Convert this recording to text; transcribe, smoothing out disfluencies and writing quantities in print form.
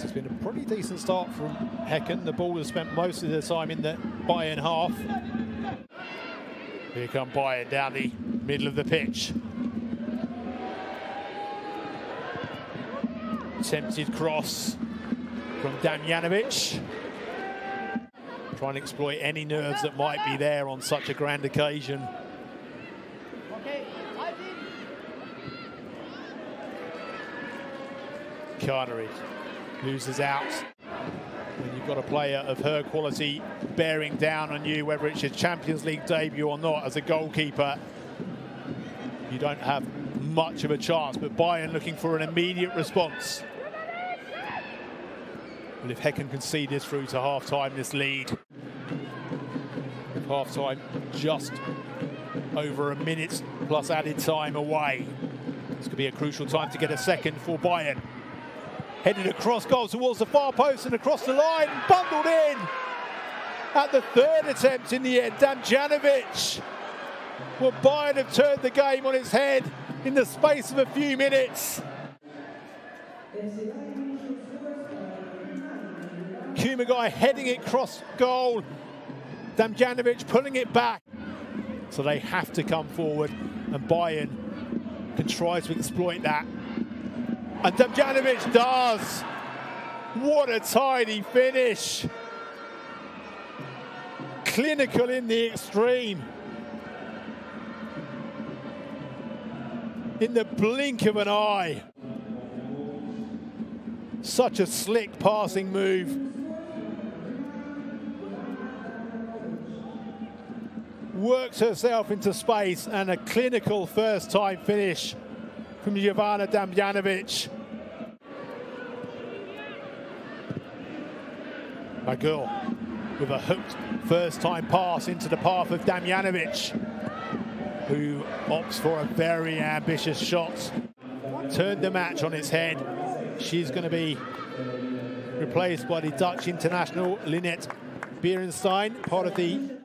So it's been a pretty decent start from Häcken. The ball has spent most of the time in the Bayern half. Here come Bayern down the middle of the pitch. Attempted cross from Damjanovic. Trying to exploit any nerves that might be there on such a grand occasion. Carnery loses out. When you've got a player of her quality bearing down on you, whether it's your Champions League debut or not, as a goalkeeper, you don't have much of a chance. But Bayern looking for an immediate response. Well, if Häcken can see this through to half-time, this lead. Half-time just over a minute plus added time away. This could be a crucial time to get a second for Bayern. Headed across goal towards the far post and across the line, bundled in at the third attempt in the end. Damjanovic. Well, Bayern have turned the game on its head in the space of a few minutes. Kumagai heading it cross goal. Damjanovic pulling it back. So they have to come forward, and Bayern can try to exploit that. And Damjanovic does. What a tidy finish. Clinical in the extreme. In the blink of an eye. Such a slick passing move. Works herself into space, and a clinical first time finish from Jovana Damjanovic. A girl with a hooked first-time pass into the path of Damjanovic, who opts for a very ambitious shot. Turned the match on its head. She's going to be replaced by the Dutch international Linette Bierenstein, part of the